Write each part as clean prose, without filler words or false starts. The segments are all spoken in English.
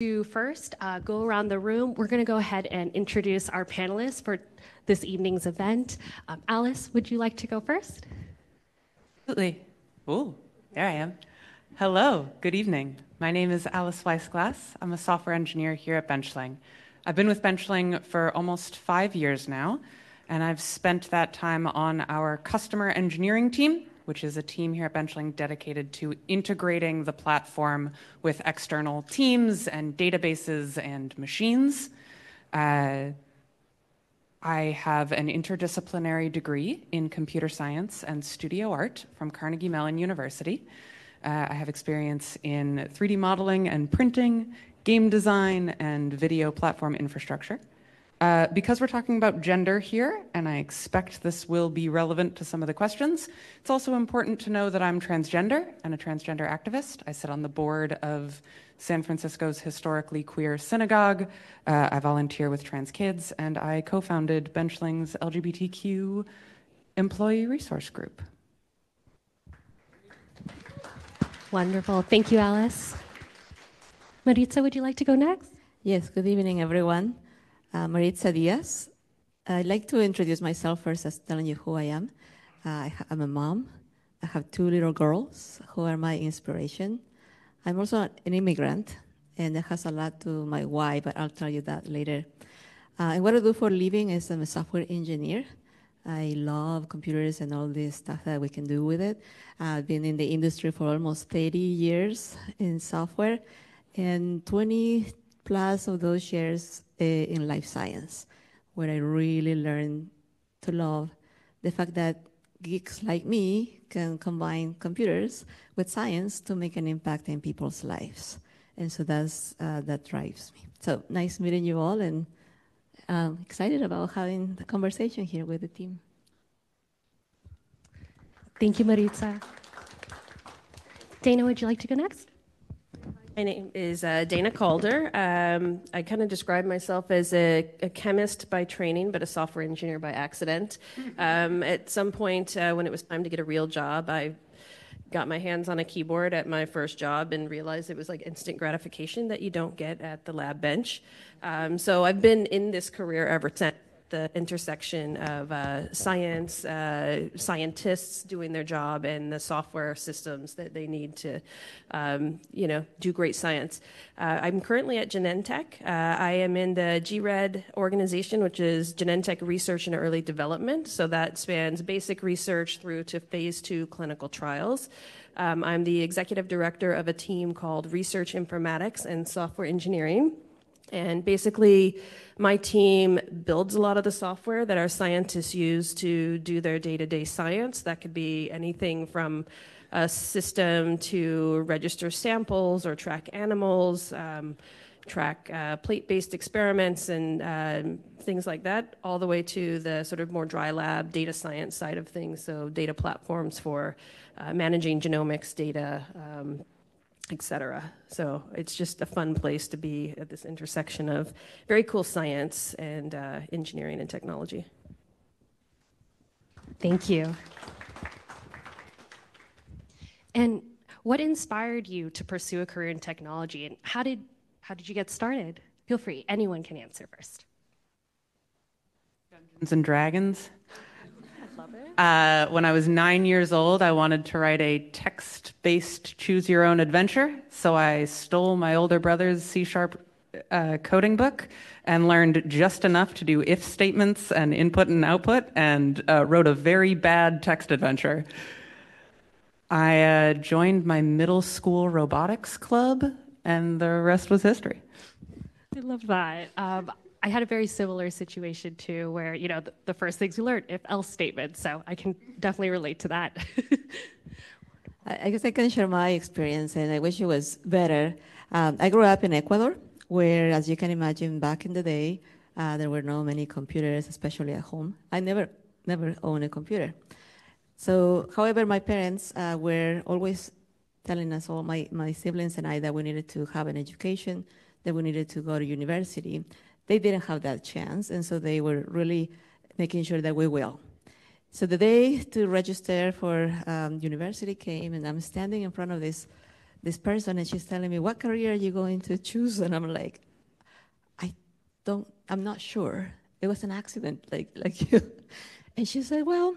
to first go around the room. We're going to go ahead and introduce our panelists for this evening's event. Alyss, would you like to go first? Absolutely. Oh, there I am. Hello, good evening. My name is Alyss Weissglass. I'm a software engineer here at Benchling. I've been with Benchling for almost 5 years now, and I've spent that time on our customer engineering team, which is a team here at Benchling dedicated to integrating the platform with external teams and databases and machines. I have an interdisciplinary degree in computer science and studio art from Carnegie Mellon University. I have experience in 3D modeling and printing, game design, and video platform infrastructure. Because we're talking about gender here, and I expect this will be relevant to some of the questions, it's also important to know that I'm transgender and a transgender activist. I sit on the board of San Francisco's historically queer synagogue. I volunteer with trans kids, and I co-founded Benchling's LGBTQ employee resource group. Wonderful. Thank you, Alyss. Maritza, would you like to go next? Yes, good evening, everyone. Maritza Diaz. I'd like to introduce myself first as telling you who I am. I'm a mom. I have 2 little girls who are my inspiration. I'm also an immigrant, and that has a lot to my why, but I'll tell you that later. And what I do for a living is I'm a software engineer. I love computers and all this stuff that we can do with it. I've been in the industry for almost 30 years in software, and 20 plus of those years in life science, where I really learned to love the fact that geeks like me can combine computers with science to make an impact in people's lives. And so that's, that drives me. So nice meeting you all, and I'm excited about having the conversation here with the team. Thank you, Maritza. Dana, would you like to go next? My name is Dana Caulder. I kind of describe myself as a chemist by training, but a software engineer by accident. At some point when it was time to get a real job, I got my hands on a keyboard at my first job and realized it was like instant gratification that you don't get at the lab bench. So I've been in this career ever since. The intersection of science, scientists doing their job, and the software systems that they need to, do great science. I'm currently at Genentech. I am in the GRED organization, which is Genentech Research and Early Development. So that spans basic research through to phase 2 clinical trials. I'm the executive director of a team called Research Informatics and Software Engineering. And basically, my team builds a lot of the software that our scientists use to do their day-to-day science. That could be anything from a system to register samples or track animals, track plate-based experiments and things like that, all the way to the sort of more dry lab data science side of things, so data platforms for managing genomics data, etc. So it's just a fun place to be at this intersection of very cool science and engineering and technology. Thank you. And what inspired you to pursue a career in technology, and how did you get started? Feel free, anyone can answer first. Dungeons and Dragons. When I was 9 years old, I wanted to write a text-based choose-your-own adventure, so I stole my older brother's C# coding book and learned just enough to do if statements and input and output, and wrote a very bad text adventure. I joined my middle school robotics club, and the rest was history. I love that. I had a very similar situation too, where the first things you learn, if-else statements. So I can definitely relate to that. I guess I can share my experience, and I wish it was better. I grew up in Ecuador, where, as you can imagine, back in the day, there were not many computers, especially at home. I never owned a computer. So, however, my parents were always telling us, all my siblings and I, that we needed to have an education, that we needed to go to university. They didn't have that chance, and so they were really making sure that we will. So the day to register for university came, and I'm standing in front of this this person, and she's telling me, what career are you going to choose? And I'm like, I'm not sure. It was an accident, like you. And she said, well,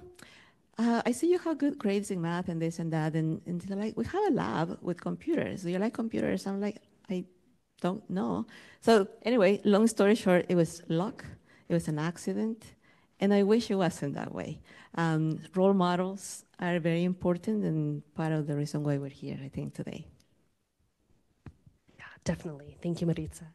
I see you have good grades in math and this and that. And they're like, we have a lab with computers. Do you like computers? I'm like, I don't know. So anyway, long story short, it was luck. It was an accident. And I wish it wasn't that way. Role models are very important and part of the reason why we're here, I think, today. Yeah, definitely. Thank you, Maritza.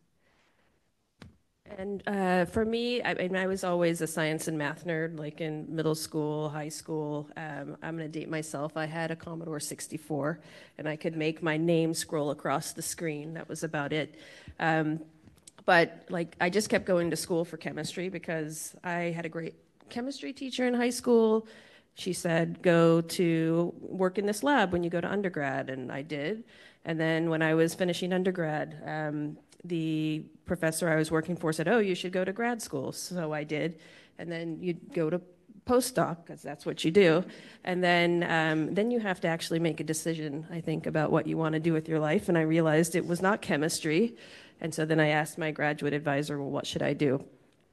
And for me, I was always a science and math nerd, like in middle school, high school. I'm going to date myself. I had a Commodore 64, and I could make my name scroll across the screen. That was about it. But like, I just kept going to school for chemistry because I had a great chemistry teacher in high school. She said, go to work in this lab when you go to undergrad, and I did. And then when I was finishing undergrad, the professor I was working for said, oh, you should go to grad school. So I did. And then you'd go to postdoc, because that's what you do. And then you have to actually make a decision, I think, about what you want to do with your life. And I realized it was not chemistry. And so then I asked my graduate advisor, well, what should I do?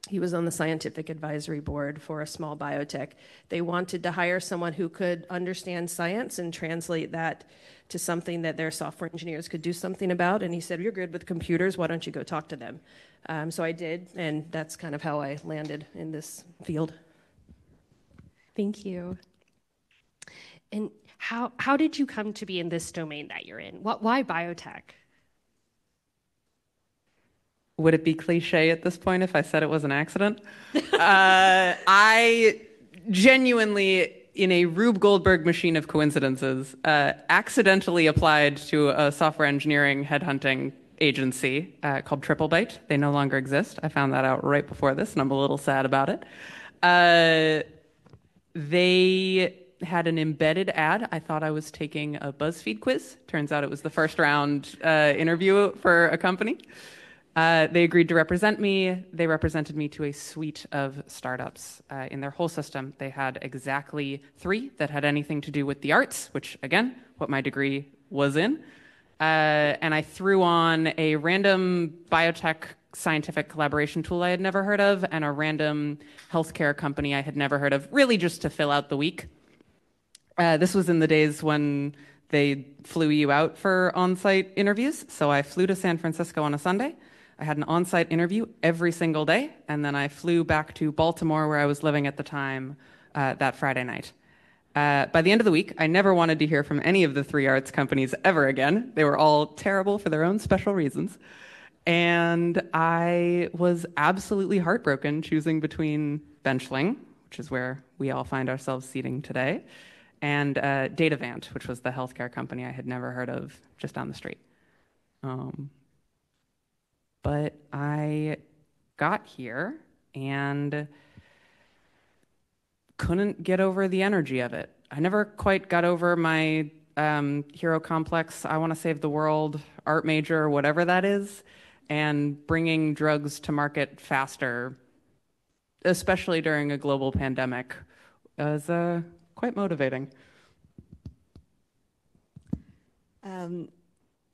He was on the scientific advisory board for a small biotech. They wanted to hire someone who could understand science and translate that to something that their software engineers could do something about. And he said, you're good with computers. Why don't you go talk to them? So I did, and that's kind of how I landed in this field. Thank you. And how did you come to be in this domain that you're in? Why biotech? Would it be cliche at this point if I said it was an accident? I genuinely, in a Rube Goldberg machine of coincidences, accidentally applied to a software engineering headhunting agency called Triplebyte. They no longer exist. I found that out right before this, and I'm a little sad about it. They had an embedded ad. I thought I was taking a BuzzFeed quiz. Turns out it was the first round interview for a company. They agreed to represent me. They represented me to a suite of startups in their whole system. They had exactly 3 that had anything to do with the arts, which, again, what my degree was in. And I threw on a random biotech scientific collaboration tool I had never heard of and a random healthcare company I had never heard of, really just to fill out the week. This was in the days when they flew you out for on-site interviews. So I flew to San Francisco on a Sunday. I had an on-site interview every single day, and then I flew back to Baltimore, where I was living at the time, that Friday night. By the end of the week, I never wanted to hear from any of the 3 arts companies ever again. They were all terrible for their own special reasons. And I was absolutely heartbroken choosing between Benchling, which is where we all find ourselves seating today, and Datavant, which was the healthcare company I had never heard of, just down the street. But I got here and couldn't get over the energy of it. I never quite got over my hero complex, I want to save the world, art major, whatever that is, and bringing drugs to market faster, especially during a global pandemic, was quite motivating.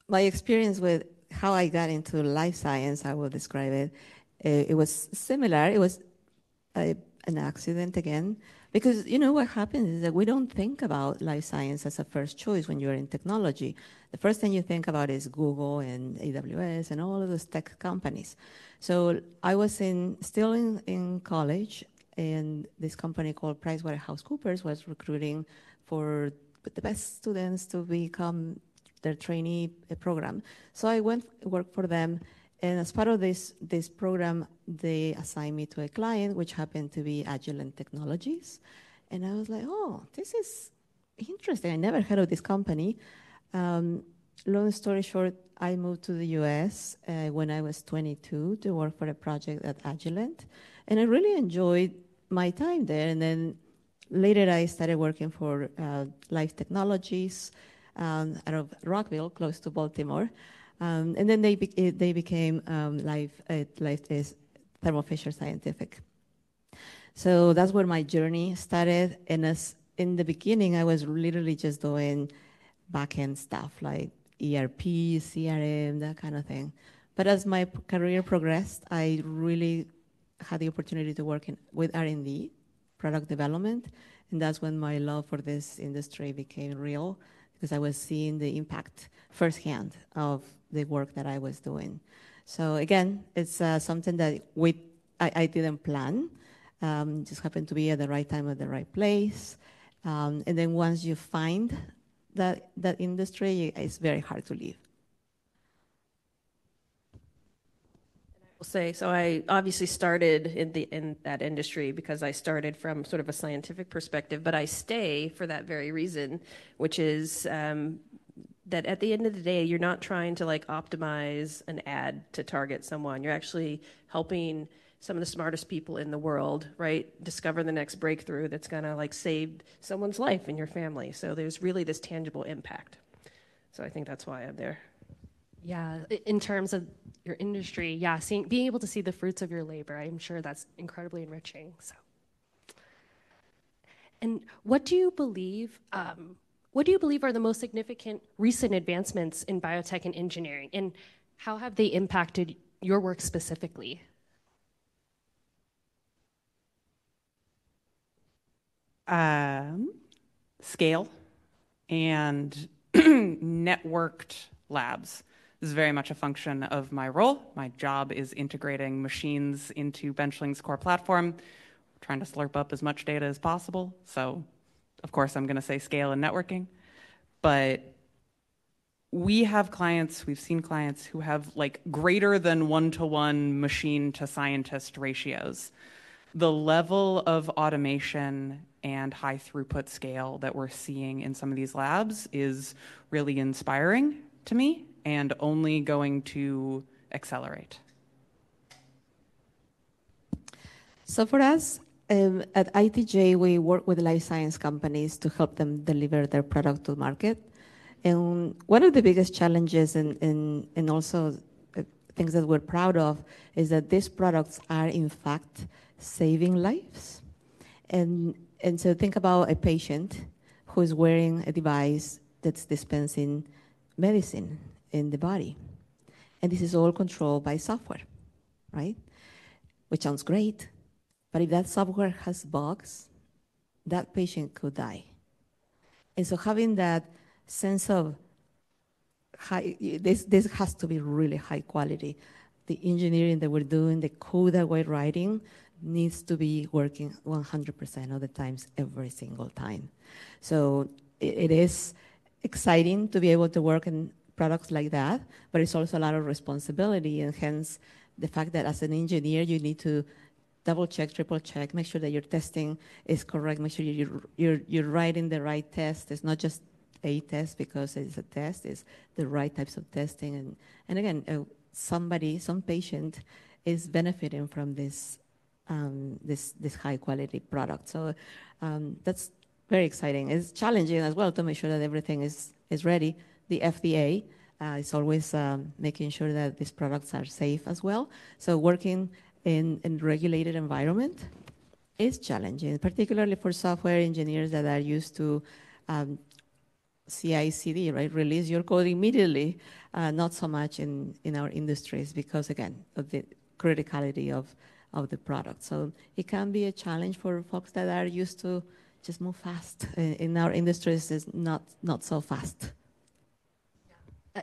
My experience with how I got into life science, I will describe it. It was similar. It was an accident again, because you know what happens is that we don't think about life science as a first choice when you're in technology. The first thing you think about is Google and AWS and all of those tech companies. So I was still in college, and this company called PricewaterhouseCoopers was recruiting for the best students to become their trainee program. So I went work for them, and as part of this program, they assigned me to a client, which happened to be Agilent Technologies. And I was like, oh, this is interesting. I never heard of this company. Long story short, I moved to the US when I was 22 to work for a project at Agilent. And I really enjoyed my time there. And then later I started working for Life Technologies, out of Rockville, close to Baltimore, and then they became Thermo Fisher Scientific. So that's where my journey started. And as in the beginning, I was literally just doing back-end stuff like ERP, CRM, that kind of thing. But as my career progressed, I really had the opportunity to work with R&D, product development, and that's when my love for this industry became real, because I was seeing the impact firsthand of the work that I was doing. So again, it's something that I didn't plan. Just happened to be at the right time at the right place. And then once you find that industry, it's very hard to leave. Say so. I obviously started in that industry because I started from sort of a scientific perspective, but I stay for that very reason, which is that at the end of the day, you're not trying to like optimize an ad to target someone. You're actually helping some of the smartest people in the world, right? Discover the next breakthrough that's gonna like save someone's life and your family. So there's really this tangible impact. So I think that's why I'm there. Yeah, in terms of your industry, yeah, being able to see the fruits of your labor, I'm sure that's incredibly enriching. So, and what do you believe are the most significant recent advancements in biotech and engineering, and how have they impacted your work specifically? Scale and networked labs. This is very much a function of my role. My job is integrating machines into Benchling's core platform, trying to slurp up as much data as possible. So, of course, I'm going to say scale and networking. But we have clients, we've seen clients who have like greater than one-to-one machine to scientist ratios. The level of automation and high throughput scale that we're seeing in some of these labs is really inspiring to me, and only going to accelerate. So for us, at ITJ, we work with life science companies to help them deliver their product to market. And one of the biggest challenges and also things that we're proud of is that these products are, in fact, saving lives. And so think about a patient who's wearing a device that's dispensing medicine in the body. And this is all controlled by software, right? Which sounds great, but if that software has bugs, that patient could die. And so having that sense of high, this has to be really high quality. The engineering that we're doing, the code that we're writing, needs to be working 100% of the times, every single time. So it is exciting to be able to work in products like that, but it's also a lot of responsibility, and hence the fact that as an engineer, you need to double check, triple check, make sure that your testing is correct, make sure you're writing the right test. It's not just a test because it's a test, it's the right types of testing. And again, some patient is benefiting from this, this high quality product. So that's very exciting. It's challenging as well to make sure that everything is ready. The FDA is always making sure that these products are safe as well. So working in regulated environment is challenging, particularly for software engineers that are used to CI/CD, right? Release your code immediately, not so much in our industries because, again, of the criticality of the product. So it can be a challenge for folks that are used to just move fast. In our industries, it's not so fast.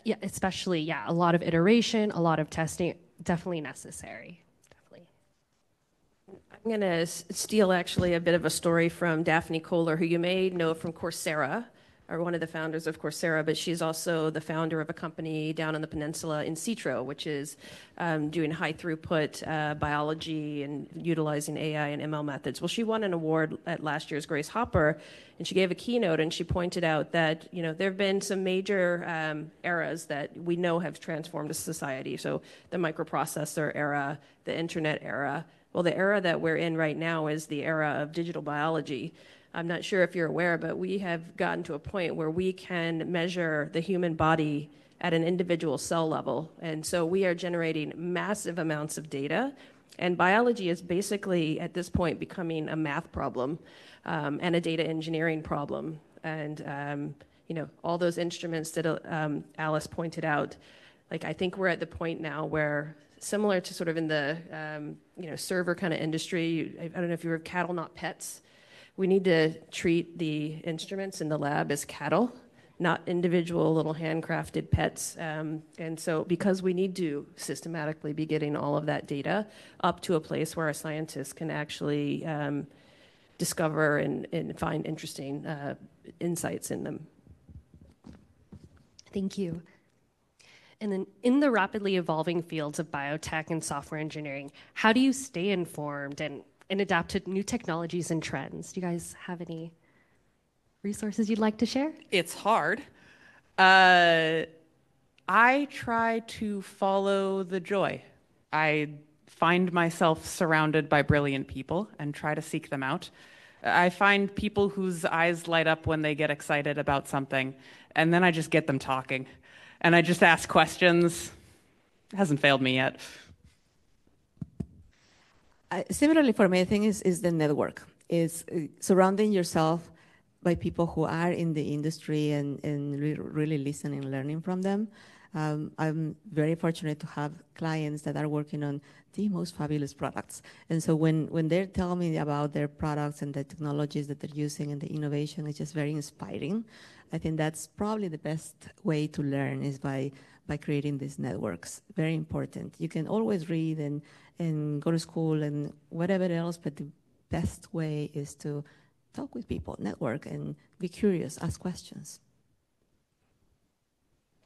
Yeah, especially, yeah, a lot of iteration, a lot of testing, definitely necessary. Definitely. I'm going to steal, actually, a bit of a story from Daphne Koller, who you may know from Coursera, or one of the founders of Coursera, but she's also the founder of a company down on the peninsula, Insitro, which is doing high throughput biology and utilizing AI and ML methods. Well, she won an award at last year's Grace Hopper, and she gave a keynote, and she pointed out that, you know, there have been some major eras that we know have transformed society. So the microprocessor era, the internet era. Well, the era that we're in right now is the era of digital biology. I'm not sure if you're aware, but we have gotten to a point where we can measure the human body at an individual cell level. And so we are generating massive amounts of data. And biology is basically, at this point, becoming a math problem and a data engineering problem. And you know, all those instruments that Alyss pointed out, like I think we're at the point now where similar to sort of in the, you know, server kind of industry, I don't know if you were cattle, not pets. We need to treat the instruments in the lab as cattle, not individual little handcrafted pets. And so because we need to systematically be getting all of that data up to a place where our scientists can actually discover and find interesting insights in them. Thank you. And then in the rapidly evolving fields of biotech and software engineering, how do you stay informed and adapt to new technologies and trends? Do you guys have any resources you'd like to share? It's hard. I try to follow the joy. I find myself surrounded by brilliant people and try to seek them out. I find people whose eyes light up when they get excited about something, and then I just get them talking. And I just ask questions. It hasn't failed me yet. Similarly for me, I think is the network. It's surrounding yourself by people who are in the industry and really listening and learning from them. I'm very fortunate to have clients that are working on the most fabulous products. And so when they tell me about their products and the technologies that they're using and the innovation, it's just very inspiring. I think that's probably the best way to learn is by creating these networks. Very important. You can always read and go to school and whatever else, but the best way is to talk with people, network, and be curious, ask questions.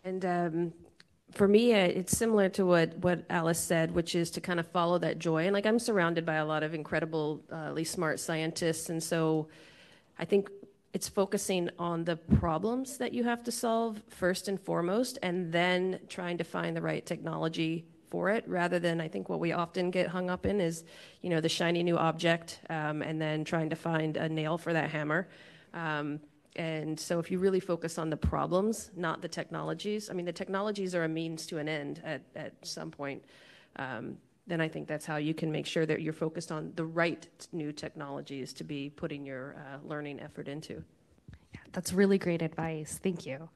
And for me, it's similar to what Alyss said, which is to kind of follow that joy. And like I'm surrounded by a lot of incredibly smart scientists, and so I think it's focusing on the problems that you have to solve first and foremost, and then trying to find the right technology for it, rather than I think what we often get hung up in is, you know, the shiny new object, and then trying to find a nail for that hammer. And so if you really focus on the problems, not the technologies, I mean, the technologies are a means to an end at some point, then I think that's how you can make sure that you're focused on the right new technologies to be putting your learning effort into. Yeah, that's really great advice. Thank you.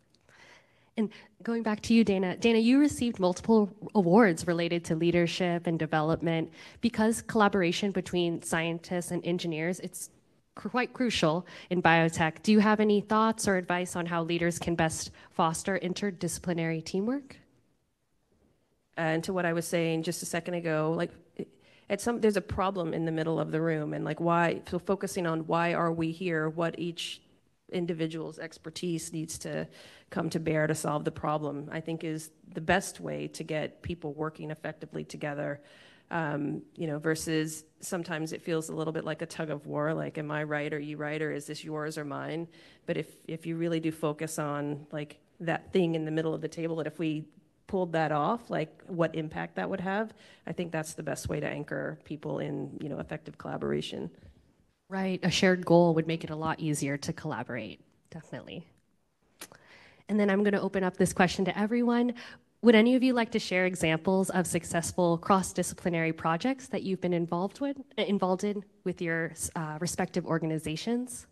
And going back to you, Dana. Dana, you received multiple awards related to leadership and development because collaboration between scientists and engineers, it's quite crucial in biotech. Do you have any thoughts or advice on how leaders can best foster interdisciplinary teamwork? And to what I was saying just a second ago, like there's a problem in the middle of the room, and like why, so focusing on why are we here, what each individual's expertise needs to come to bear to solve the problem, I think is the best way to get people working effectively together, you know, versus sometimes it feels a little bit like a tug of war, like am I right, are you right, or is this yours or mine? But if you really do focus on like that thing in the middle of the table, that if we pulled that off, like what impact that would have, I think that's the best way to anchor people in, you know, effective collaboration. Right, a shared goal would make it a lot easier to collaborate, definitely. And then I'm going to open up this question to everyone. Would any of you like to share examples of successful cross-disciplinary projects that you've been involved in with your respective organizations?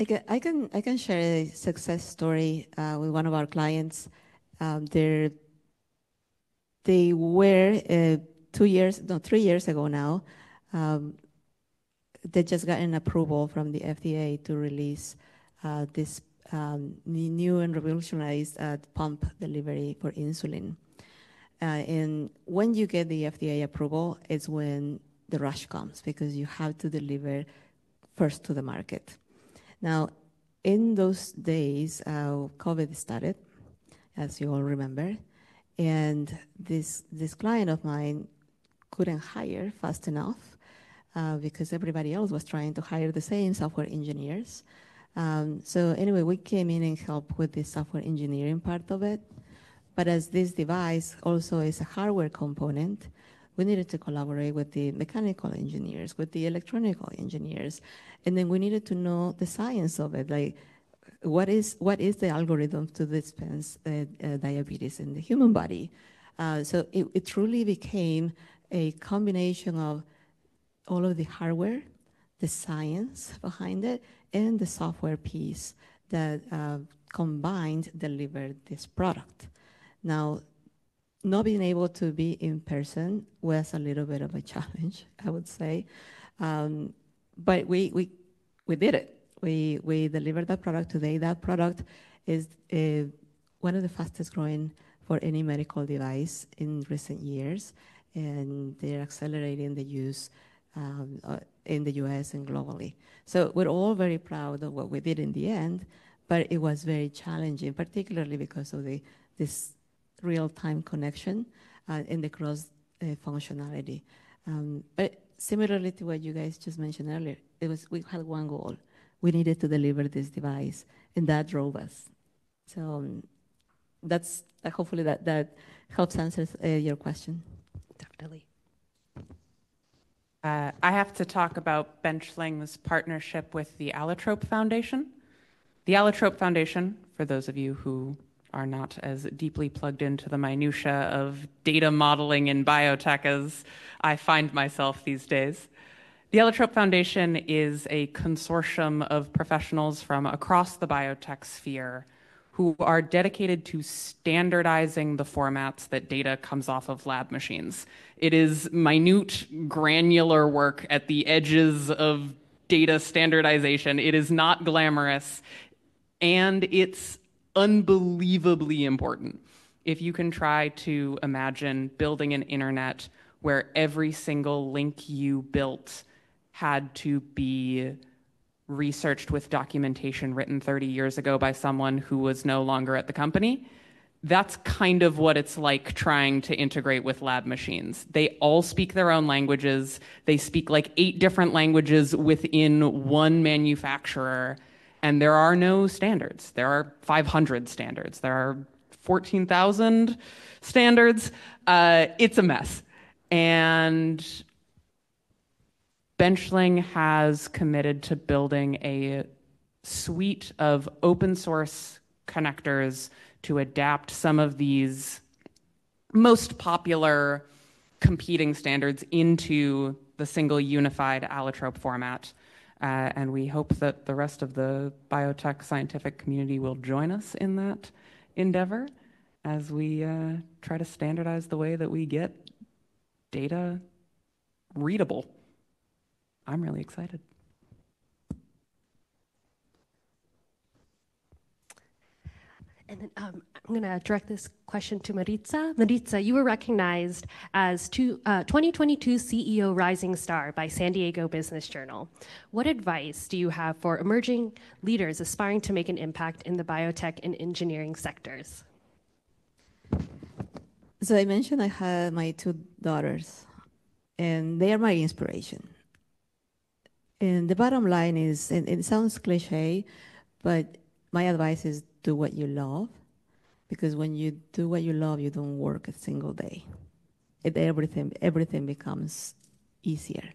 I can share a success story with one of our clients. They were 3 years ago now. They just got an approval from the FDA to release this new and revolutionized pump delivery for insulin. And when you get the FDA approval, it's when the rush comes because you have to deliver first to the market. Now, in those days, COVID started, as you all remember, and this client of mine couldn't hire fast enough because everybody else was trying to hire the same software engineers. So anyway, we came in and helped with the software engineering part of it. But as this device also is a hardware component, we needed to collaborate with the mechanical engineers, with the electronical engineers, and then we needed to know the science of it, like what is the algorithm to dispense diabetes in the human body. So it truly became a combination of all of the hardware, the science behind it and the software piece that combined delivered this product. Now, not being able to be in person was a little bit of a challenge, I would say, but we did it. We delivered that product today. That product is one of the fastest growing for any medical device in recent years, and they're accelerating the use in the US and globally. So we're all very proud of what we did in the end, but it was very challenging, particularly because of this real-time connection and the cross functionality. But similarly to what you guys just mentioned earlier, we had one goal. We needed to deliver this device, and that drove us. So that's hopefully that helps answer your question. Definitely. I have to talk about Benchling's partnership with the Allotrope Foundation. The Allotrope Foundation, for those of you who are not as deeply plugged into the minutia of data modeling in biotech as I find myself these days. The Allotrope Foundation is a consortium of professionals from across the biotech sphere who are dedicated to standardizing the formats that data comes off of lab machines. It is minute, granular work at the edges of data standardization. It is not glamorous, and it's unbelievably important. If you can try to imagine building an internet where every single link you built had to be researched with documentation written 30 years ago by someone who was no longer at the company, that's kind of what it's like trying to integrate with lab machines. They all speak their own languages. They speak like 8 different languages within one manufacturer. And there are no standards. There are 500 standards. There are 14,000 standards. It's a mess. And Benchling has committed to building a suite of open source connectors to adapt some of these most popular competing standards into the single unified Allotrope format. And we hope that the rest of the biotech scientific community will join us in that endeavor as we try to standardize the way that we get data readable. I'm really excited. And then I'm going to direct this question to Maritza. Maritza, you were recognized as 2022 CEO Rising Star by San Diego Business Journal. What advice do you have for emerging leaders aspiring to make an impact in the biotech and engineering sectors? So I mentioned I have my 2 daughters, and they are my inspiration. And the bottom line is, and it sounds cliche, but my advice is do what you love, because when you do what you love, you don't work a single day. Everything becomes easier.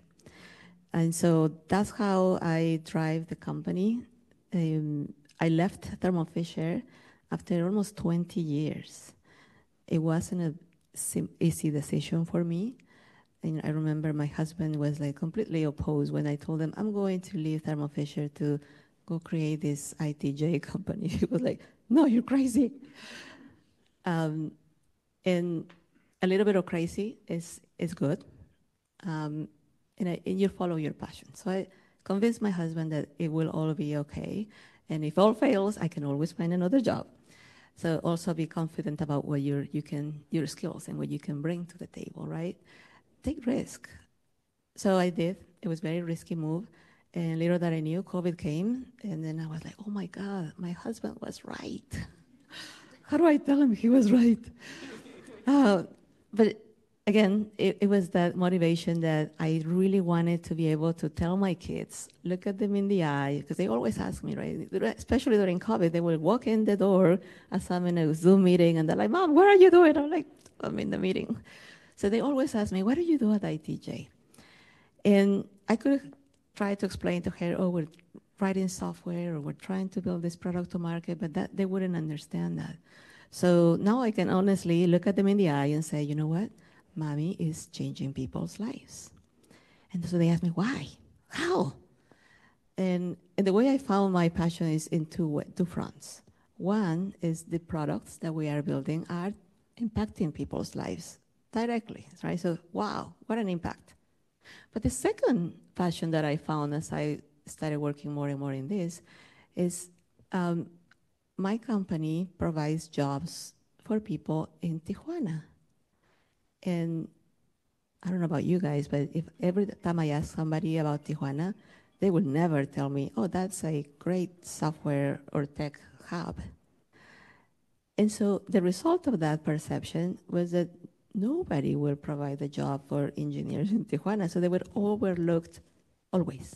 And so that's how I drive the company. I left Thermo Fisher after almost 20 years. It wasn't an easy decision for me. And I remember my husband was like completely opposed when I told him, I'm going to leave Thermo Fisher to go create this ITJ company. He was like, no, you're crazy. And a little bit of crazy is good. And you follow your passion. So I convinced my husband that it will all be okay. And if all fails, I can always find another job. So also be confident about what your skills and what you can bring to the table, right? Take risk. So I did. It was a very risky move. And little that I knew, COVID came, and then I was like, oh my God, my husband was right. How do I tell him he was right? But again, it was that motivation that I really wanted to be able to tell my kids, look at them in the eye, because they always ask me, right? Especially during COVID, they will walk in the door as I'm in a Zoom meeting, and they're like, Mom, what are you doing? I'm like, I'm in the meeting. So they always ask me, what do you do at ITJ? And I could try to explain to her, oh, we're writing software, or we're trying to build this product to market, but that they wouldn't understand that. So now I can honestly look at them in the eye and say, you know what? Mommy is changing people's lives. And so they ask me, why? How? And the way I found my passion is in two fronts. One is the products that we are building are impacting people's lives directly, right? So, wow, what an impact. But the second passion that I found as I started working more and more in this is my company provides jobs for people in Tijuana. And I don't know about you guys, but if every time I ask somebody about Tijuana, they will never tell me, oh, that's a great software or tech hub. And so the result of that perception was that nobody will provide a job for engineers in Tijuana, so they were overlooked always.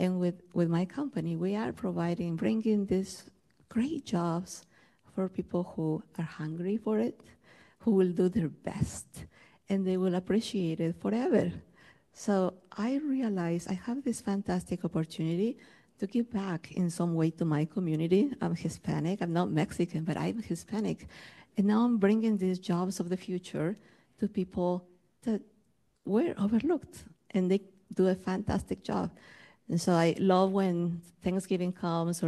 And with my company, we are providing, bringing these great jobs for people who are hungry for it, who will do their best, and they will appreciate it forever. So I realized I have this fantastic opportunity to give back in some way to my community. I'm Hispanic, I'm not Mexican, but I'm Hispanic. And now I'm bringing these jobs of the future to people that were overlooked, and they do a fantastic job. And so I love when Thanksgiving comes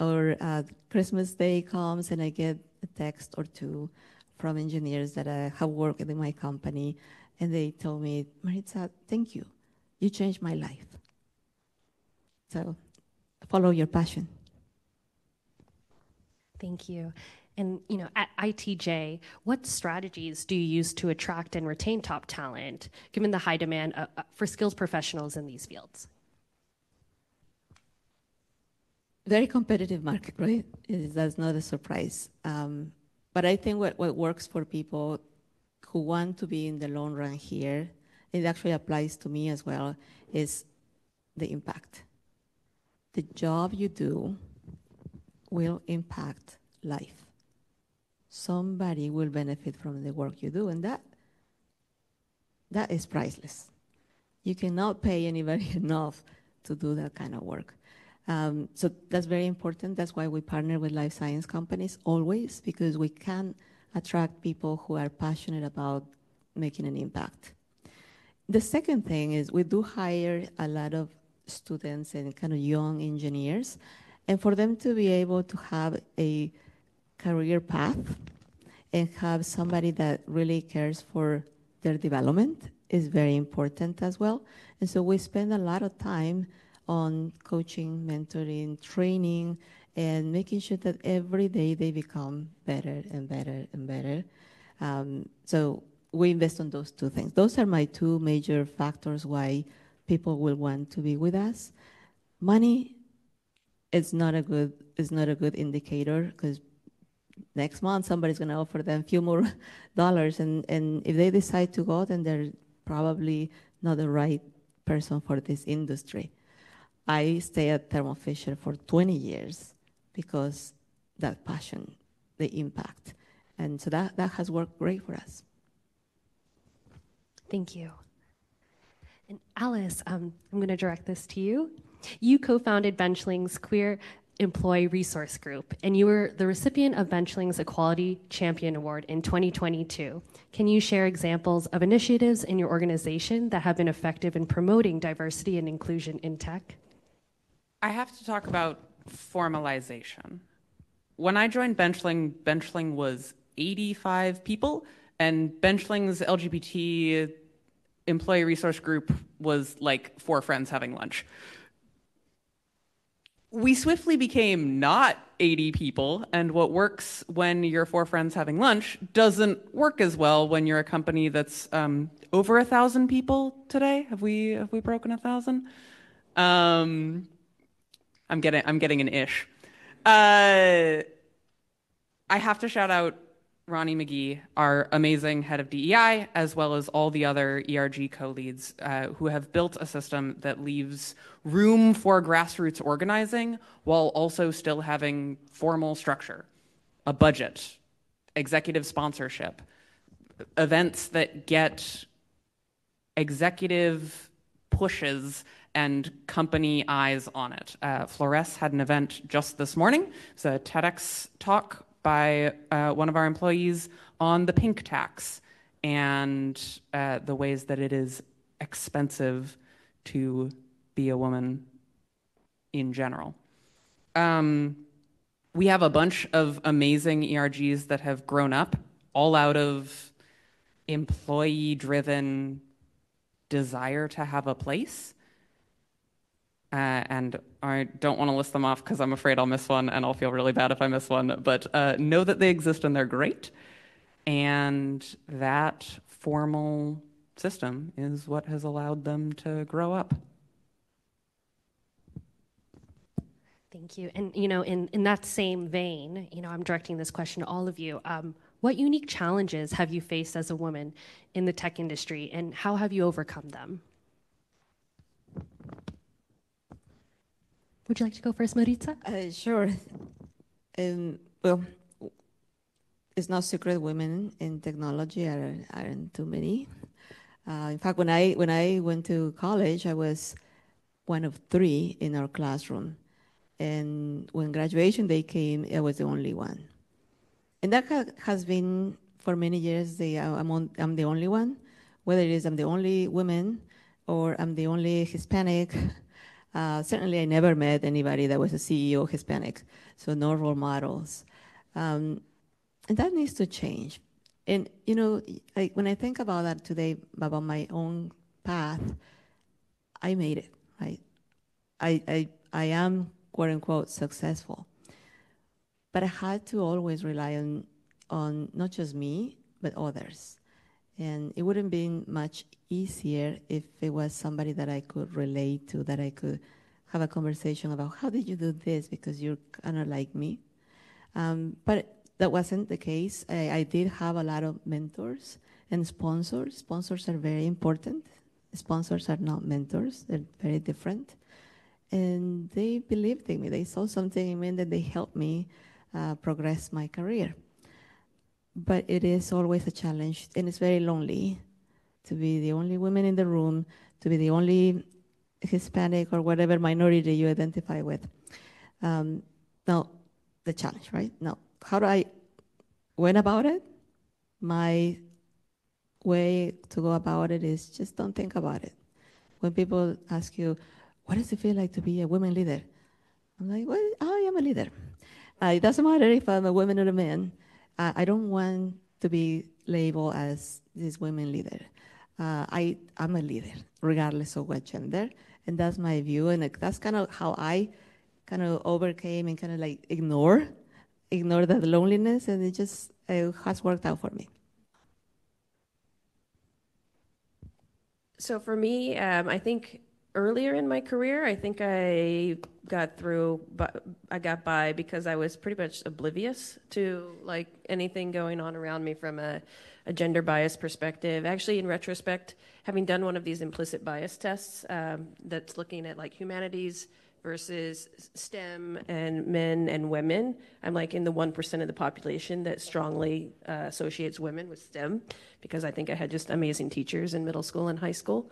or Christmas Day comes and I get a text or two from engineers that have worked in my company, and they told me, Maritza, thank you. You changed my life. So follow your passion. Thank you. And you know, at ITJ, what strategies do you use to attract and retain top talent, given the high demand for skilled professionals in these fields? Very competitive market, right? That's not a surprise. But I think what works for people who want to be in the long run here, it actually applies to me as well, is the impact. The job you do will impact life. Somebody will benefit from the work you do, and that is priceless. You cannot pay anybody enough to do that kind of work. So that's very important. That's why we partner with life science companies always, because we can attract people who are passionate about making an impact. The second thing is we do hire a lot of students and kind of young engineers, and for them to be able to have a career path and have somebody that really cares for their development is very important as well. And so we spend a lot of time on coaching, mentoring, training, and making sure that every day they become better and better and better. So we invest on those two things. Those are my two major factors why people will want to be with us. Money is not a good indicator, because next month somebody's going to offer them a few more dollars, and if they decide to go, then they're probably not the right person for this industry. I stay at Thermo Fisher for 20 years because that passion, the impact. And so that has worked great for us. Thank you. And Alyss, I'm going to direct this to you. You co-founded Benchling's Queer Employee Resource Group, and you were the recipient of Benchling's Equality Champion Award in 2022. Can you share examples of initiatives in your organization that have been effective in promoting diversity and inclusion in tech? I have to talk about formalization. When I joined Benchling, Benchling was 85 people, and Benchling's LGBT employee resource group was like 4 friends having lunch. We swiftly became not 80 people, and what works when you're 4 friends having lunch doesn't work as well when you're a company that's over 1,000 people today. Have we broken 1,000? I'm getting an ish. I have to shout out Ronnie McGee, our amazing head of DEI, as well as all the other ERG co-leads who have built a system that leaves room for grassroots organizing while also still having formal structure, a budget, executive sponsorship, events that get executive pushes and company eyes on it. Flores had an event just this morning. It's a TEDx talk by one of our employees on the pink tax and the ways that it is expensive to be a woman in general. We have a bunch of amazing ERGs that have grown up all out of employee-driven desire to have a place. And I don't want to list them off because I'm afraid I'll miss one and I'll feel really bad if I miss one, but know that they exist and they're great. And that formal system is what has allowed them to grow up. Thank you. And you know, in that same vein, you know, I'm directing this question to all of you. What unique challenges have you faced as a woman in the tech industry, and how have you overcome them? Would you like to go first, Maritza? Sure. Well, it's no secret women in technology aren't too many. In fact, when I went to college, I was one of three in our classroom. And when graduation day came, I was the only one. And that has been, for many years, I'm the only one, whether it is I'm the only woman or I'm the only Hispanic. Certainly, I never met anybody that was a CEO Hispanic, so no role models. And that needs to change. And, you know, when I think about that today, about my own path, I made it, right? I am, quote unquote, successful. But I had to always rely on not just me, but others. And it wouldn't been much easier if it was somebody that I could relate to, that I could have a conversation about, how did you do this? Because you're kind of like me. But that wasn't the case. I did have a lot of mentors and sponsors. Sponsors are very important. Sponsors are not mentors. They're very different. And they believed in me. They saw something in me that they helped me progress my career. But it is always a challenge, and it's very lonely to be the only woman in the room, to be the only Hispanic or whatever minority you identify with. Now, the challenge, right? Now, how do I went about it? My way to go about it is just don't think about it. When people ask you, what does it feel like to be a woman leader? I'm like, well, I am a leader. It doesn't matter if I'm a woman or a man. I don't want to be labeled as this women leader. I'm a leader, regardless of what gender, and that's my view, and that's kind of how I kind of overcame and kind of like ignore that loneliness, and it just has worked out for me. So for me, I think earlier in my career, I think I got through, but I got by because I was pretty much oblivious to like anything going on around me from a gender bias perspective. Actually, in retrospect, having done one of these implicit bias tests that's looking at like humanities versus STEM and men and women, I'm like in the 1% of the population that strongly associates women with STEM, because I think I had just amazing teachers in middle school and high school.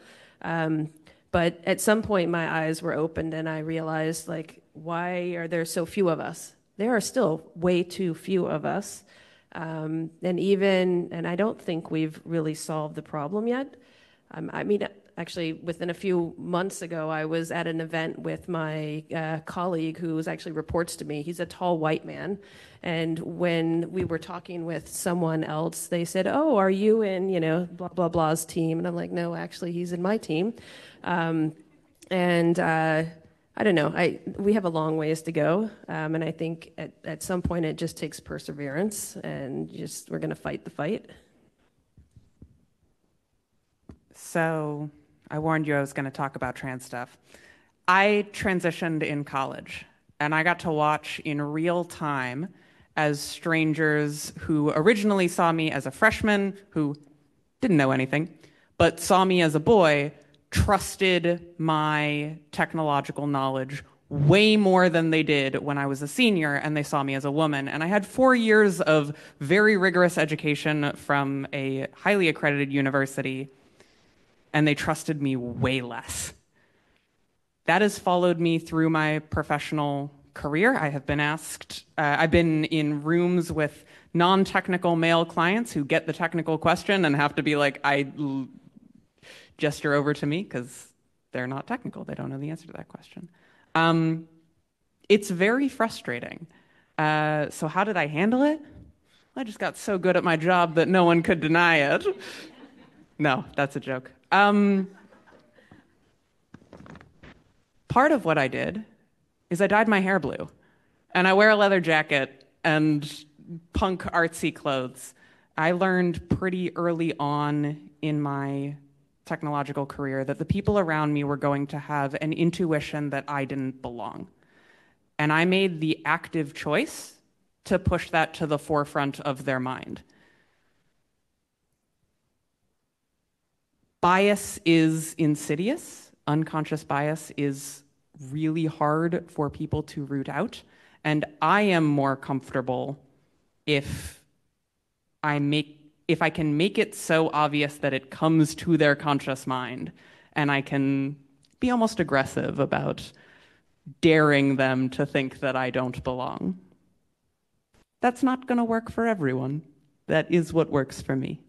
But at some point, my eyes were opened, and I realized, like, why are there so few of us? There are still way too few of us. And I don't think we've really solved the problem yet. I mean, actually, within a few months ago, I was at an event with my colleague who actually reports to me. He's a tall white man. And when we were talking with someone else, they said, oh, are you in, you know, blah, blah, blah's team? And I'm like, no, actually, he's in my team. I don't know. We have a long ways to go. And I think at some point it just takes perseverance, and just we're going to fight the fight. So I warned you I was going to talk about trans stuff. I transitioned in college, and I got to watch in real time as strangers who originally saw me as a freshman who didn't know anything, but saw me as a boy, trusted my technological knowledge way more than they did when I was a senior and they saw me as a woman. And I had 4 years of very rigorous education from a highly accredited university, and they trusted me way less. That has followed me through my professional career. I have been asked, I've been in rooms with non-technical male clients who get the technical question and have to be like, gesture over to me because they're not technical. They don't know the answer to that question. It's very frustrating. So how did I handle it? I just got so good at my job that no one could deny it. No, that's a joke. Part of what I did is I dyed my hair blue. And I wear a leather jacket and punk artsy clothes. I learned pretty early on in my technological career that the people around me were going to have an intuition that I didn't belong. And I made the active choice to push that to the forefront of their mind. Bias is insidious. Unconscious bias is really hard for people to root out. And I am more comfortable if I can make it so obvious that it comes to their conscious mind, and I can be almost aggressive about daring them to think that I don't belong. That's not going to work for everyone. That is what works for me.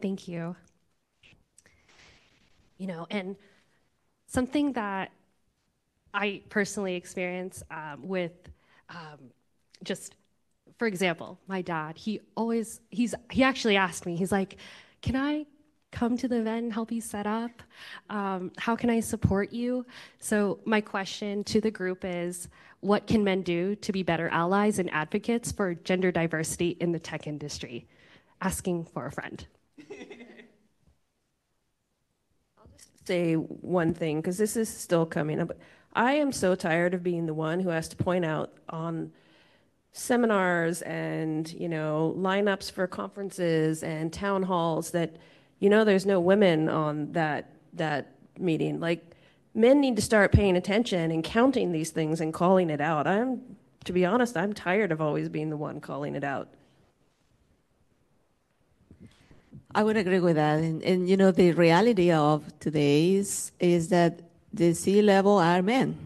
Thank you. You know, and something that I personally experience with just, for example, my dad, he actually asked me, he's like, can I come to the event and help you set up? How can I support you? So my question to the group is, what can men do to be better allies and advocates for gender diversity in the tech industry? Asking for a friend. I'll just say one thing, because this is still coming up. I am so tired of being the one who has to point out on seminars and, you know, lineups for conferences and town halls that, you know, there's no women on that meeting. Like, men need to start paying attention and counting these things and calling it out. To be honest, I'm tired of always being the one calling it out. I would agree with that. And you know, the reality of today is that the C-level are men.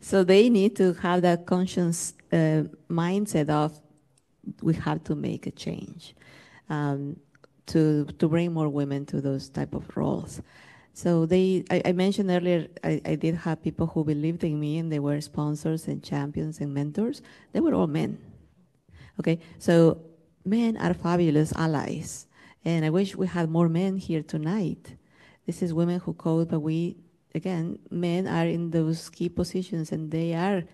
So they need to have that conscious mindset of, we have to make a change to bring more women to those type of roles. So I mentioned earlier, I did have people who believed in me and they were sponsors and champions and mentors. They were all men. Okay, so men are fabulous allies. And I wish we had more men here tonight. This is Women Who Code, but again, men are in those key positions and they are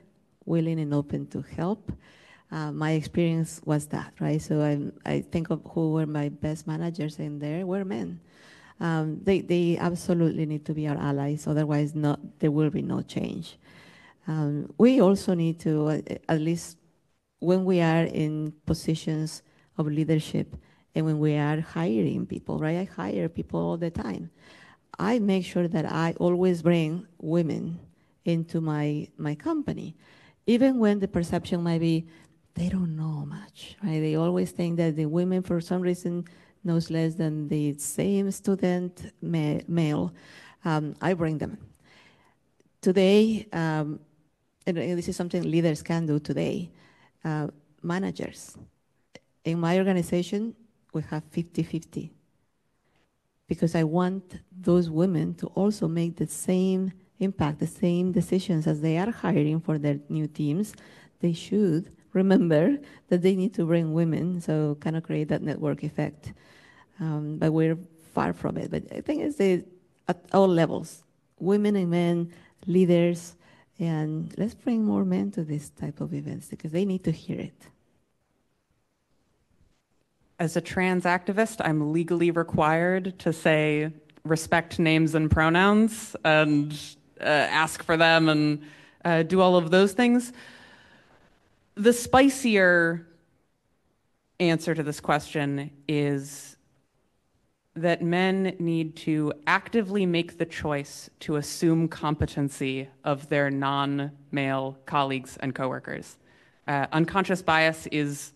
willing and open to help. My experience was that, right? So I think of who were my best managers, and there were men. They absolutely need to be our allies, otherwise there will be no change. We also need to, at least when we are in positions of leadership and when we are hiring people, right? I hire people all the time. I make sure that I always bring women into my company, even when the perception might be they don't know much, right? They always think that the women, for some reason, knows less than the same student male. I bring them. Today, and this is something leaders can do today, managers. In my organization, we have 50-50. Because I want those women to also make the same impact, the same decisions as they are hiring for their new teams. They should remember that they need to bring women, so kind of create that network effect. But we're far from it. But I think it's at all levels, women and men, leaders, and let's bring more men to this type of events because they need to hear it. As a trans activist, I'm legally required to say respect names and pronouns and ask for them and do all of those things. The spicier answer to this question is that men need to actively make the choice to assume competency of their non-male colleagues and coworkers. Unconscious bias is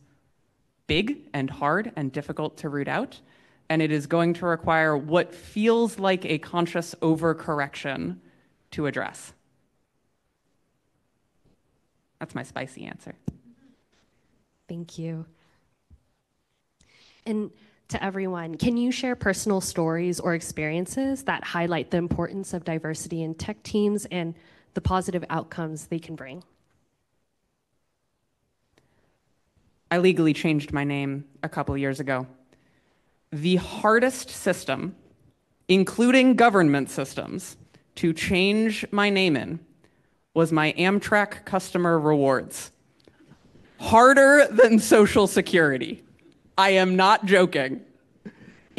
big and hard and difficult to root out, and it is going to require what feels like a conscious overcorrection to address. That's my spicy answer. Thank you. And to everyone, can you share personal stories or experiences that highlight the importance of diversity in tech teams and the positive outcomes they can bring. I legally changed my name a couple of years ago. The hardest system, including government systems, to change my name in was my Amtrak customer rewards. Harder than Social Security. I am not joking.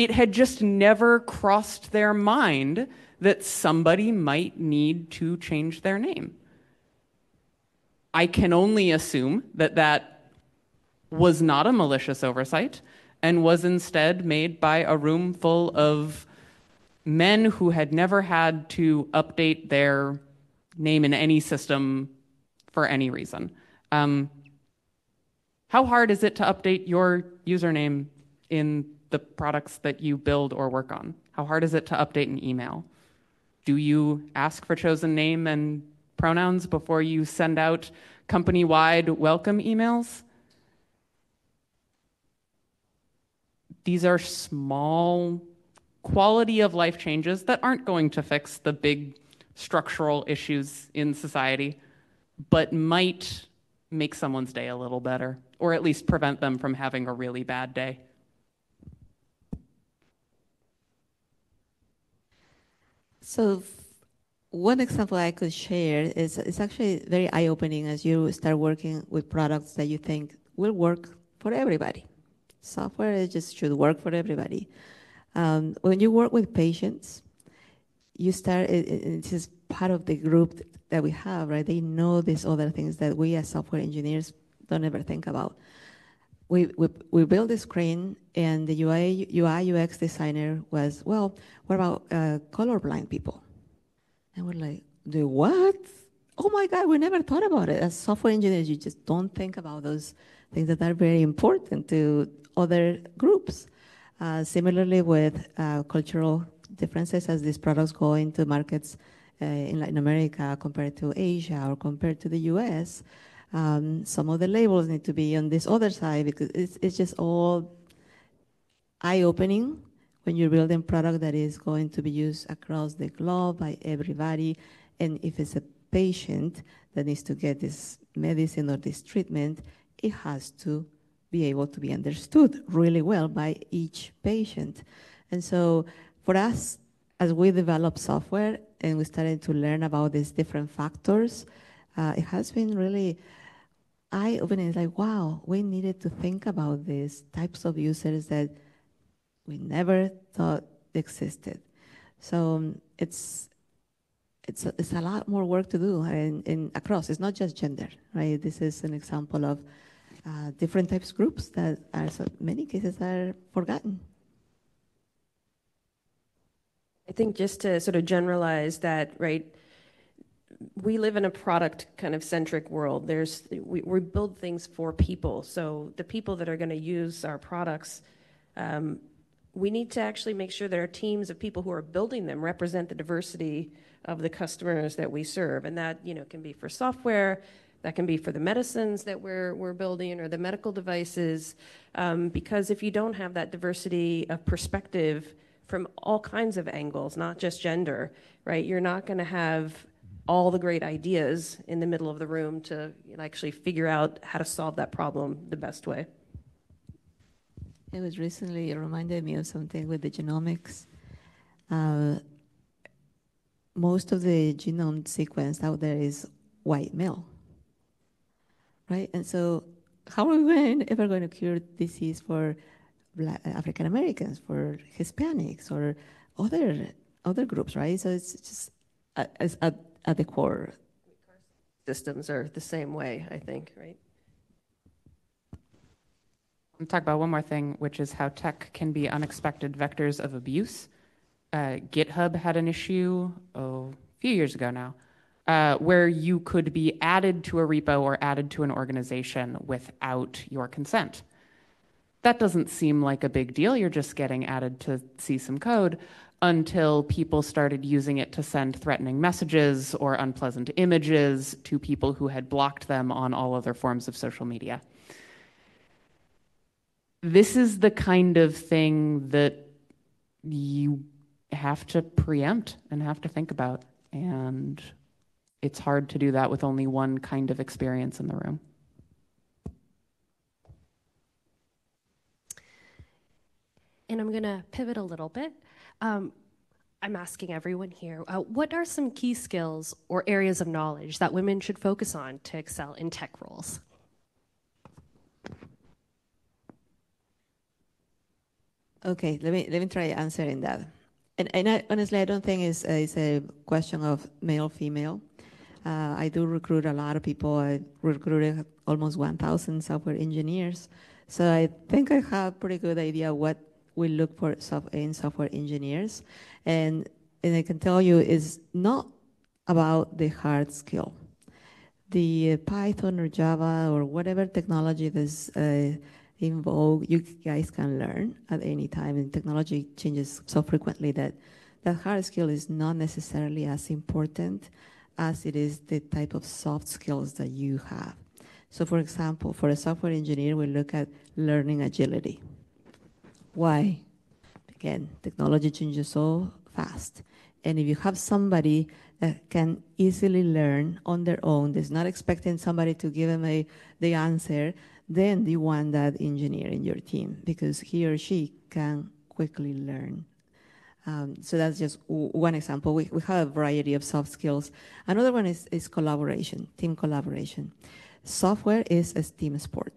It had just never crossed their mind that somebody might need to change their name. I can only assume that that was not a malicious oversight and was instead made by a room full of men who had never had to update their name in any system for any reason. How hard is it to update your username in the products that you build or work on? How hard is it to update an email? Do you ask for chosen name and pronouns before you send out company-wide welcome emails? These are small quality of life changes that aren't going to fix the big structural issues in society, but might make someone's day a little better, or at least prevent them from having a really bad day. So one example I could share is it's actually very eye-opening as you start working with products that you think will work for everybody. Software it just should work for everybody. When you work with patients, you start, it's just part of the group that we have, right? They know these other things that we as software engineers don't ever think about. We built the screen, and the UI UX designer was, well, what about colorblind people? And we're like, the what? Oh my God, we never thought about it. As software engineers, you just don't think about those things that are very important to other groups. Similarly with cultural differences as these products go into markets in Latin America compared to Asia or compared to the US, some of the labels need to be on this other side because it's just all eye-opening when you're building product that is going to be used across the globe by everybody. And if it's a patient that needs to get this medicine or this treatment, it has to be able to be understood really well by each patient. And so for us, as we develop software and we started to learn about these different factors, it has been really eye-opening. It's like, wow, we needed to think about these types of users that we never thought existed. So it's a lot more work to do and across. It's not just gender, right? This is an example of different types of groups that are, so many cases are forgotten. I think just to sort of generalize that, right? We live in a product kind of centric world. We build things for people. So the people that are going to use our products, we need to actually make sure that our teams of people who are building them represent the diversity of the customers that we serve. And that, you know, can be for software, that can be for the medicines that we're building or the medical devices. Because if you don't have that diversity of perspective from all kinds of angles, not just gender, right? You're not going to have all the great ideas in the middle of the room to actually figure out how to solve that problem the best way. It was recently, it reminded me of something with the genomics. Most of the genome sequenced out there is white male, right? And so how are we ever going to cure disease for Black, African Americans, for Hispanics, or other groups, right? So it's just at the core. Systems are the same way, I think, right? I'm talking about one more thing, which is how tech can be unexpected vectors of abuse. GitHub had an issue a few years ago now, where you could be added to a repo or added to an organization without your consent. That doesn't seem like a big deal. You're just getting added to see some code, until people started using it to send threatening messages or unpleasant images to people who had blocked them on all other forms of social media. This is the kind of thing that you have to preempt and have to think about and it's hard to do that with only one kind of experience in the room. And I'm going to pivot a little bit. I'm asking everyone here, what are some key skills or areas of knowledge that women should focus on to excel in tech roles? Okay, let me try answering that. And I, honestly, I don't think it's a question of male, female. I do recruit a lot of people. I recruited almost 1,000 software engineers. So I think I have a pretty good idea what we look for in software engineers. And I can tell you it's not about the hard skill. The Python or Java or whatever technology that's in vogue, you guys can learn at any time, and technology changes so frequently that that hard skill is not necessarily as important as it is the type of soft skills that you have. So for example, for a software engineer, we look at learning agility. Why? Again, technology changes so fast. And if you have somebody that can easily learn on their own, that's not expecting somebody to give them the answer, then you want that engineer in your team because he or she can quickly learn. So that's just one example. We have a variety of soft skills. Another one is collaboration, team collaboration. Software is a team sport.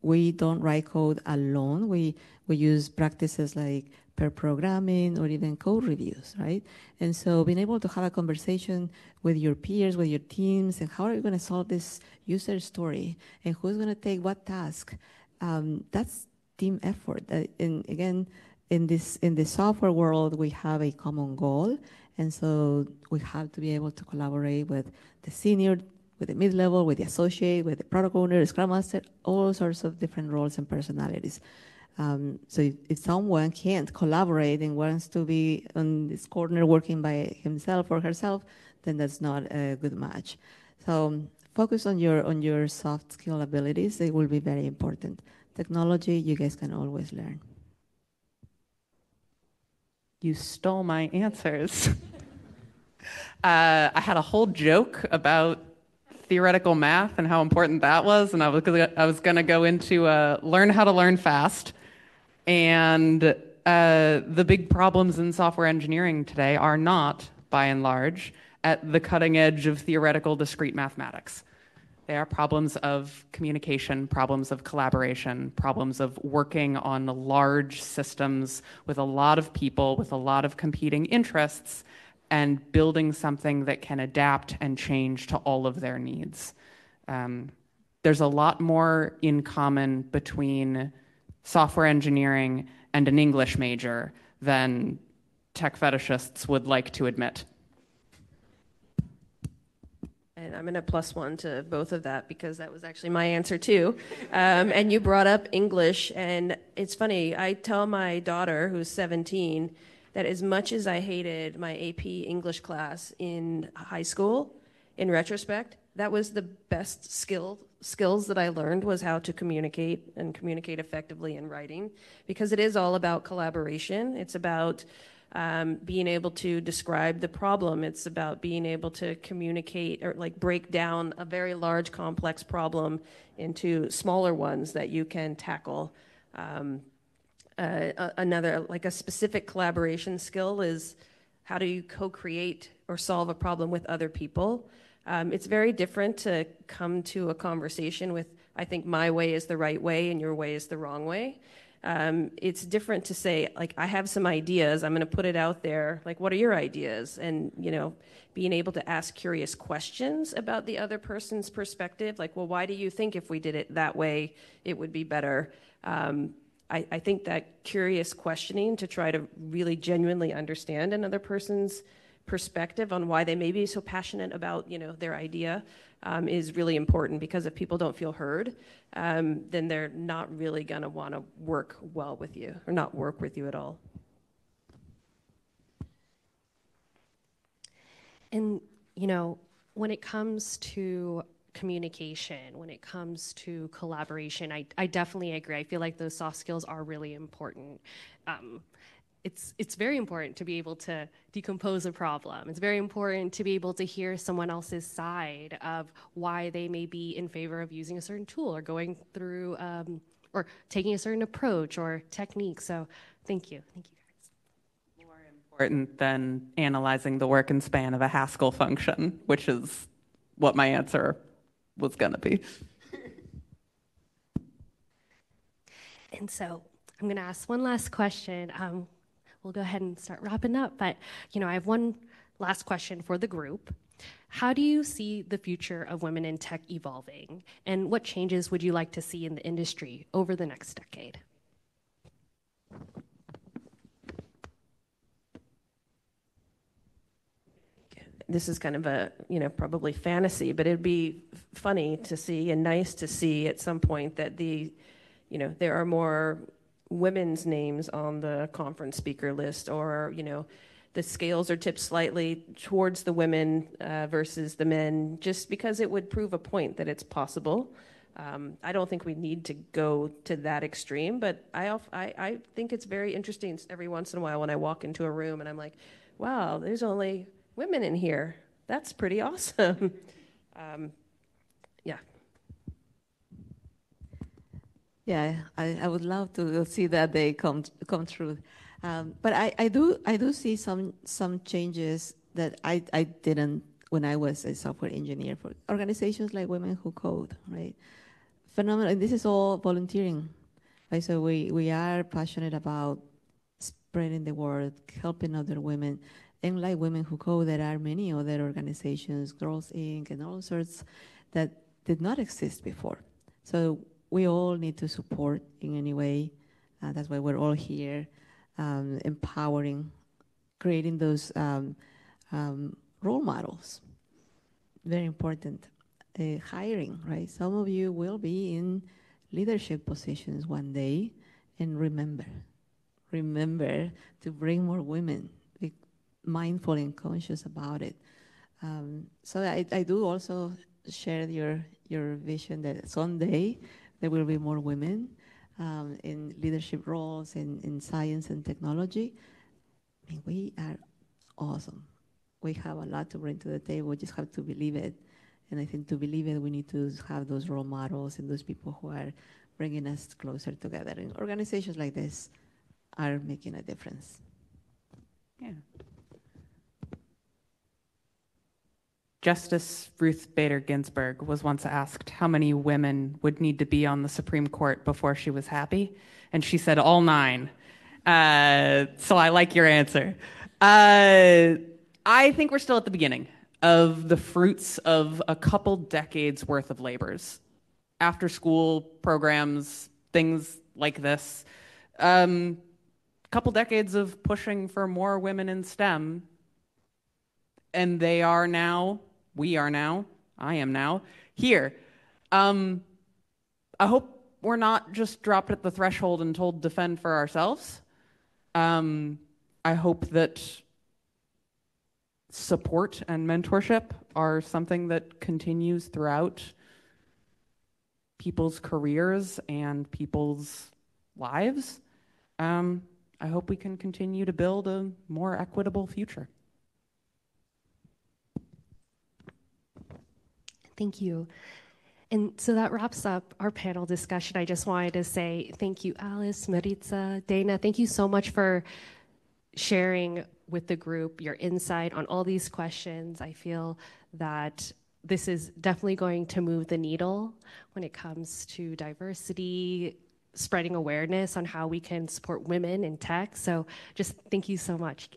We don't write code alone. We use practices like pair programming or even code reviews, right? And so being able to have a conversation with your peers, with your teams, and how are you going to solve this user story, and who's going to take what task, that's team effort. And again, in the software world, we have a common goal, and so we have to be able to collaborate with the senior, with the mid-level, with the associate, with the product owner, the scrum master, all sorts of different roles and personalities. So if someone can't collaborate and wants to be on this corner working by himself or herself, then that's not a good match. So focus on your soft skill abilities. They will be very important. Technology, you guys can always learn. You stole my answers. I had a whole joke about theoretical math and how important that was, and I was going to go into learn how to learn fast, and the big problems in software engineering today are not, by and large, at the cutting edge of theoretical discrete mathematics. They are problems of communication, problems of collaboration, problems of working on large systems with a lot of people, with a lot of competing interests, and building something that can adapt and change to all of their needs. There's a lot more in common between software engineering and an English major than tech fetishists would like to admit. And I'm going to plus one to both of that because that was actually my answer too. And you brought up English, and it's funny, I tell my daughter who's 17, that as much as I hated my AP English class in high school, in retrospect, that was the best skills that I learned, was how to communicate and communicate effectively in writing, because it is all about collaboration. It's about being able to describe the problem. It's about being able to communicate or like break down a very large complex problem into smaller ones that you can tackle. Another, like a specific collaboration skill, is how do you co-create or solve a problem with other people? It's very different to come to a conversation with, I think my way is the right way and your way is the wrong way. It's different to say, like, I have some ideas, I'm going to put it out there. Like, what are your ideas? And, you know, being able to ask curious questions about the other person's perspective. Like, well, why do you think if we did it that way, it would be better? I think that curious questioning to try to really genuinely understand another person's perspective on why they may be so passionate about, you know, their idea is really important, because if people don't feel heard, then they're not really going to want to work well with you, or not work with you at all. And, you know, when it comes to communication, when it comes to collaboration, I definitely agree. I feel like those soft skills are really important. it's very important to be able to decompose a problem. It's very important to be able to hear someone else's side of why they may be in favor of using a certain tool or going through or taking a certain approach or technique. So thank you guys. More important than analyzing the work and span of a Haskell function, which is what my answer was gonna be. And so I'm gonna ask one last question. We'll go ahead and start wrapping up, but you know, I have one last question for the group. How do you see the future of women in tech evolving, and what changes would you like to see in the industry over the next decade? This is kind of a, you know, probably fantasy, but it'd be funny to see and nice to see at some point that the, you know, there are more women's names on the conference speaker list, or, you know, the scales are tipped slightly towards the women versus the men, just because it would prove a point that it's possible. I don't think we need to go to that extreme, but I think it's very interesting every once in a while when I walk into a room and I'm like, wow, there's only women in here. That's pretty awesome. Yeah. Yeah, I would love to see that day come true. But I do see some changes that I didn't when I was a software engineer for organizations like Women Who Code, right? Phenomenal. And this is all volunteering, right? So we are passionate about spreading the word, helping other women. And like Women Who Code, there are many other organizations, Girls Inc. and all sorts that did not exist before. So we all need to support in any way. That's why we're all here, empowering, creating those role models. Very important. Hiring, right? Some of you will be in leadership positions one day, and remember to bring more women. Be mindful and conscious about it. So I do also share your vision that someday there will be more women in leadership roles, in science and technology. I mean, we are awesome. We have a lot to bring to the table. We just have to believe it. And I think to believe it, we need to have those role models and those people who are bringing us closer together. And organizations like this are making a difference. Yeah. Justice Ruth Bader Ginsburg was once asked how many women would need to be on the Supreme Court before she was happy, and she said all 9. So I like your answer. I think we're still at the beginning of the fruits of a couple decades worth of labors. After school programs, things like this. Couple decades of pushing for more women in STEM, and they are now, we are now, I am now, here. I hope we're not just dropped at the threshold and told defend for ourselves. I hope that support and mentorship are something that continues throughout people's careers and people's lives. I hope we can continue to build a more equitable future. Thank you. And so that wraps up our panel discussion. I just wanted to say thank you, Alyss, Maritza, Dana. Thank you so much for sharing with the group your insight on all these questions. I feel that this is definitely going to move the needle when it comes to diversity, spreading awareness on how we can support women in tech. So just thank you so much.